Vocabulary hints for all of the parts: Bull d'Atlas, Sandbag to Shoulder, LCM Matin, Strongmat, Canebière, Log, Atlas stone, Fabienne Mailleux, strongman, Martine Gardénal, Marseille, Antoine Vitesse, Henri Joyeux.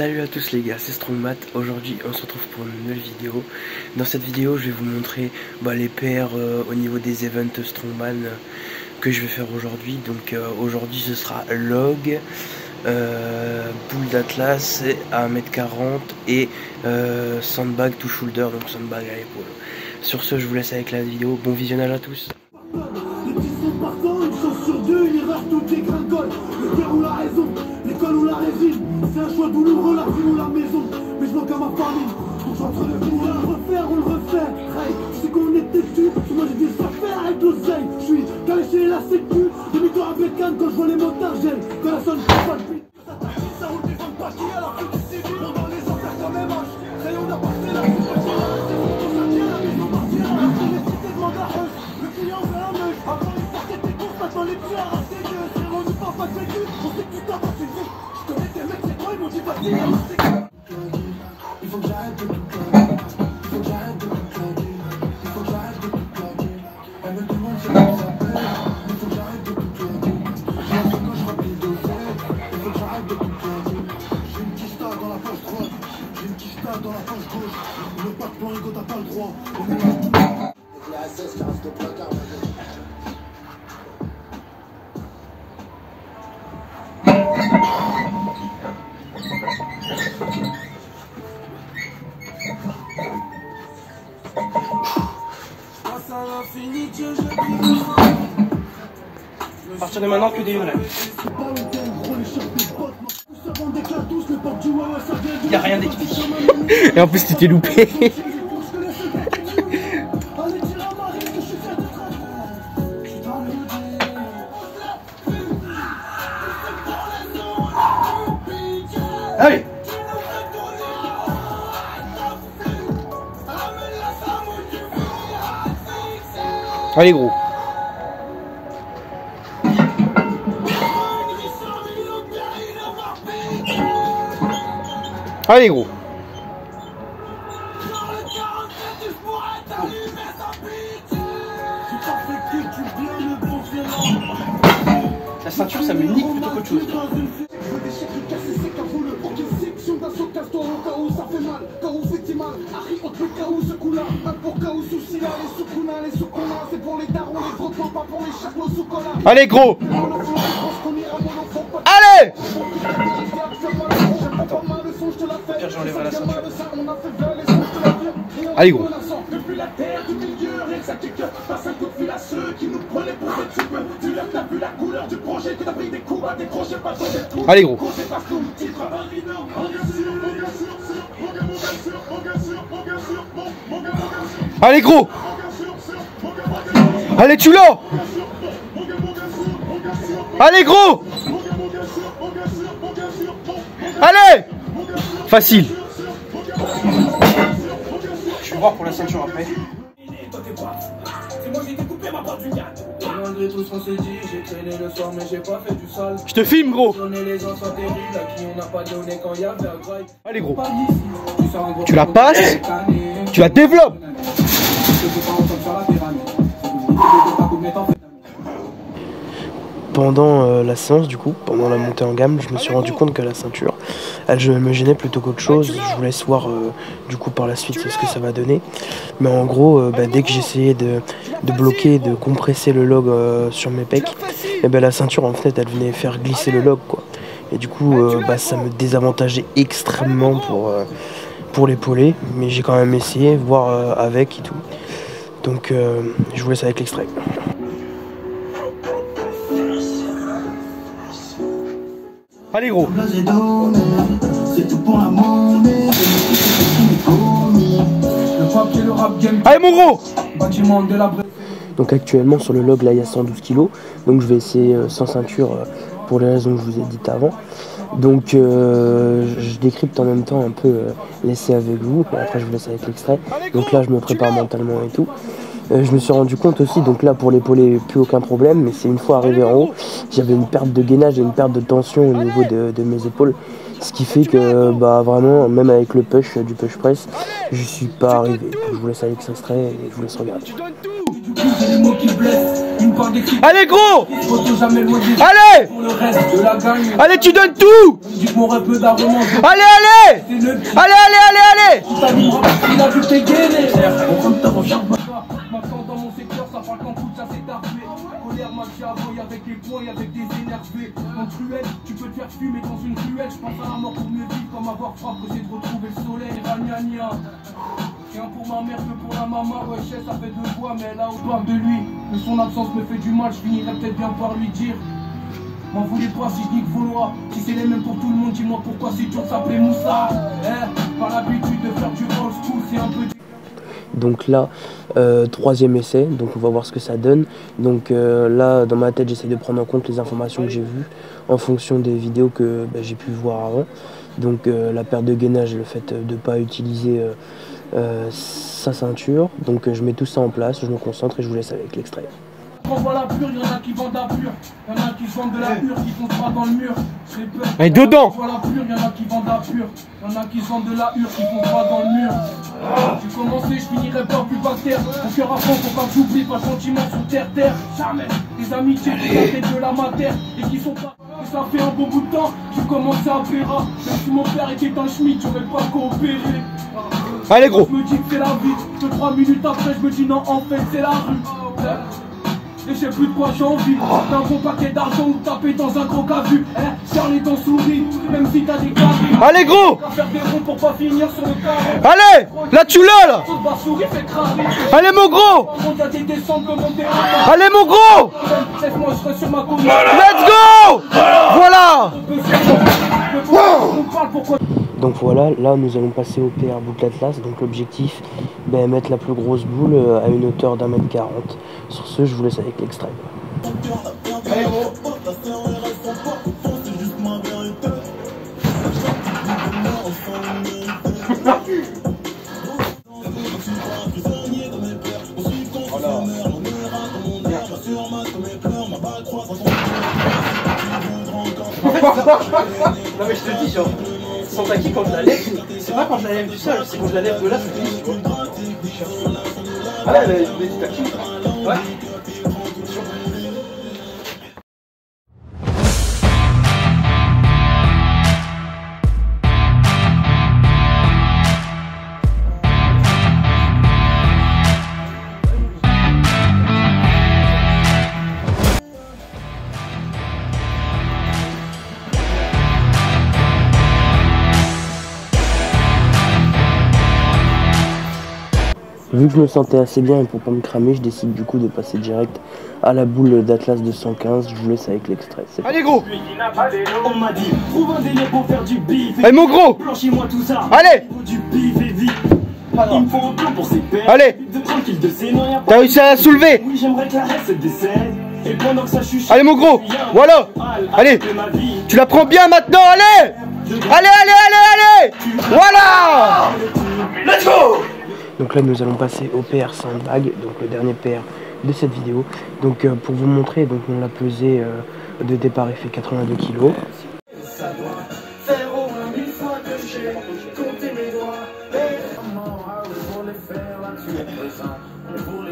Salut à tous les gars, c'est Strongmat. Aujourd'hui on se retrouve pour une nouvelle vidéo. Dans cette vidéo je vais vous montrer les PR au niveau des events Strongman que je vais faire aujourd'hui. Donc aujourd'hui ce sera Log, Bull d'Atlas à 1m40 et Sandbag to Shoulder, donc Sandbag à l'épaule. Sur ce je vous laisse avec la vidéo, bon visionnage à tous. C'est un choix douloureux, la ville ou la maison. Mais je manque à ma famille, donc j'entre le coup. On le refait, hey, je sais qu'on est têtu. Moi j'ai des affaires avec l'oseille. Je suis calé chez la sécu. Demi-toi avec canne quand je vois les motards. J'aime quand la sonne fait pas de bite. Ça t'a dit ça roule des ventes pas qui alors que des civils. On vend les affaires comme les moches. Ça y est, on a passé la vie. On s'en tient la maison partielle. On s'en est cité devant la reuve. Le client veut la meuf. Avant les parquets des courses, maintenant les pieds à raser. C'est rendu par pas de vécu. On sait que tu t'as passé vite. Je connais tes mecs, c'est toi, ils m'ont dit pas de délire. Il faut que j'arrête de tout claquer. Il faut que j'arrête de tout claquer. Il faut que j'arrête de tout claquer. Elle me demande si elle me s'appelle. Il faut que j'arrête de tout claquer. Je la fais quand je remplis le dossier. Il faut que j'arrête de tout claquer. J'ai une quicheta dans la poche droite. J'ai une quicheta dans la poche gauche. On veut pas te planter quand t'as pas le droit. On veut pas te planter. Il y a 16-15 de placard. À partir de maintenant, que des vrais. Il n'y a rien d'expliqué. Et en plus, tu t'es loupé. Allez! Allez gros. Allez gros. La ceinture ça me nique plutôt qu'autre chose. Allez gros. Allez. Attends. Pire, j'enlèverai la ceinture. Allez gros. Depuis la terre du milieu, rien que ça kick. Passe un coup de fil à ceux qui nous prenaient pour des types. Tu leur t'as vu la couleur du projet, que t'as pris des coups à décrocher, pas changer de coup. Allez gros. Allez gros. Allez tu l'as. Allez gros. Allez. Facile. Je vais voir pour la ceinture après. Je te filme gros. Allez gros. Tu la passes. Tu la développes. Pendant la séance du coup, pendant la montée en gamme, je me suis rendu compte que la ceinture, elle me gênait plutôt qu'autre chose. Je vous laisse voir du coup par la suite ce que ça va donner. Mais en gros, dès que j'essayais de bloquer, de compresser le log sur mes pecs, et la ceinture en fait elle venait faire glisser le log quoi. Et du coup, ça me désavantageait extrêmement pour l'épauler. Mais j'ai quand même essayé, voir avec et tout. Donc je vous laisse avec l'extrait. Allez gros. Allez mon gros. Donc actuellement sur le log là il y a 112 kg. Donc je vais essayer sans ceinture pour les raisons que je vous ai dites avant. Donc je décrypte en même temps un peu l'essai avec vous. Après je vous laisse avec l'extrait. Donc là je me prépare mentalement et tout. Je me suis rendu compte aussi, donc là pour l'épauler plus aucun problème, mais c'est une fois arrivé en haut, j'avais une perte de gainage et une perte de tension au niveau de mes épaules, ce qui fait que vraiment, même avec le push, du push press, je suis pas arrivé. Je vous laisse avec l'extrait et je vous laisse regarder. Allez gros, allez, allez, tu donnes tout. Allez, allez, allez, allez, allez, allez. Avec les poings et avec des énervés. En truelle, tu peux te faire fumer dans une truelle. Je pense à la mort pour me vivre comme avoir frappé, c'est de retrouver le soleil. Ragnagna. Et un pour ma mère, deux pour la maman. Ouais, je sais, ça fait deux voix, mais là, on parle de lui. Mais son absence me fait du mal, je finirai peut-être bien par lui dire. M'en voulez pas si je nique vos lois. Si c'est les mêmes pour tout le monde, dis-moi pourquoi si tu s'appelais Moussa. Eh, par l'habitude de faire du old school, c'est un peu du... Donc là, troisième essai, donc on va voir ce que ça donne. Donc là, dans ma tête, j'essaie de prendre en compte les informations que j'ai vues en fonction des vidéos que j'ai pu voir avant. Donc la perte de gainage, le fait de ne pas utiliser sa ceinture. Donc je mets tout ça en place, je me concentre et je vous laisse avec l'extrait. Et dedans. J'ai commencé, je finirai par plus bas terre. Mon cœur à fond, faut pas que j'oublie, pas de sentiments sur terre. Jamais des amitiés qui étaient de la matière et qui sont pas. Et ça fait un bon bout de temps, tu commences à verra. Même si mon père était un schmitt, j'aurais pas coopéré. Allez gros, je me dis que c'est la vie. 2-3 minutes après, je me dis non, en fait c'est la rue. Et je sais plus de quoi j'ai envie. D'un gros paquet d'argent ou taper dans un gros cavu. Charlie t'en souris, même si t'as des caries. Allez gros, faire des ronds pour pas finir sur le carré. Allez, là tu l'as là. Allez mon gros. Allez mon gros. Let's go. Voilà. Donc voilà, là nous allons passer au PR Bull d'Atlas. Donc l'objectif, mettre la plus grosse boule à une hauteur d'1m40. Sur ce, je vous laisse avec l'extrait. Non mais je te dis genre, sans taquille quand je la lève, c'est pas quand je la lève du sol, c'est quand je la lève de là, je te dis. Ah là, elle a du taquille. Ouais. Vu que je me sentais assez bien et pour pas me cramer, je décide du coup de passer direct à la boule d'Atlas de 115. Je vous laisse avec l'extrait. Allez gros. On m'a dit, trouve un délai pour faire du bif. Allez mon gros. Blanchis-moi tout ça. Allez. Il me faut un plan pour ses pères. Allez. T'as réussi à la soulever. Oui, j'aimerais que la reste décède. Et pendant que ça chuche. Allez mon gros. Voilà. Allez. Tu la prends bien maintenant. Allez. Allez, allez, allez, allez. Voilà. Let's go. Donc là nous allons passer au PR Sandbag, donc le dernier PR de cette vidéo. Donc pour vous montrer, donc on l'a pesé de départ, il fait 82 kg.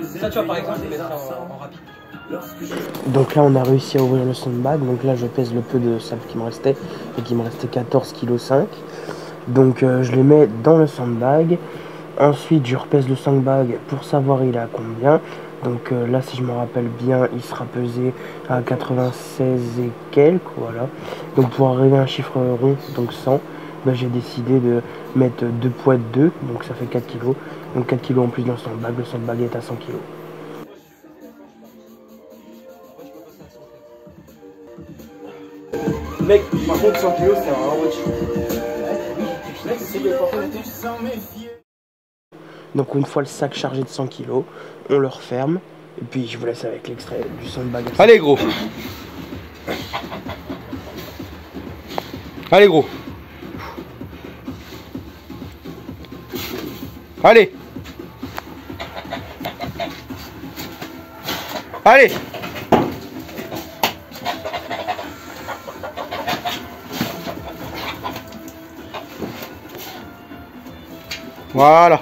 Ça tu vois par exemple les mettre en rapide. Donc là on a réussi à ouvrir le sandbag, donc là je pèse le peu de sable qui me restait et qui me restait 14,5 kg. Donc je les mets dans le sandbag. Ensuite, je repèse le sandbag pour savoir il est à combien. Donc là, si je me rappelle bien, il sera pesé à 96 et quelques, voilà. Donc pour arriver à un chiffre rond, donc 100, j'ai décidé de mettre 2 poids de 2, donc ça fait 4 kg. Donc 4 kg en plus dans le sandbag est à 100 kg. Mec, par contre 100 kg, c'est un watch. Donc une fois le sac chargé de 100 kg, on le referme et puis je vous laisse avec l'extrait du sandbag. Allez gros. Allez gros. Allez. Allez. Voilà.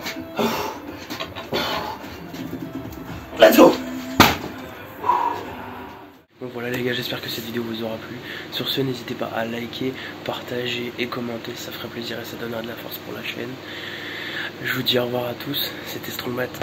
Let's go! gars, j'espère que cette vidéo vous aura plu. Sur ce, n'hésitez pas à liker, partager et commenter, ça ferait plaisir et ça donnera de la force pour la chaîne. Je vous dis au revoir à tous, c'était Strongmat.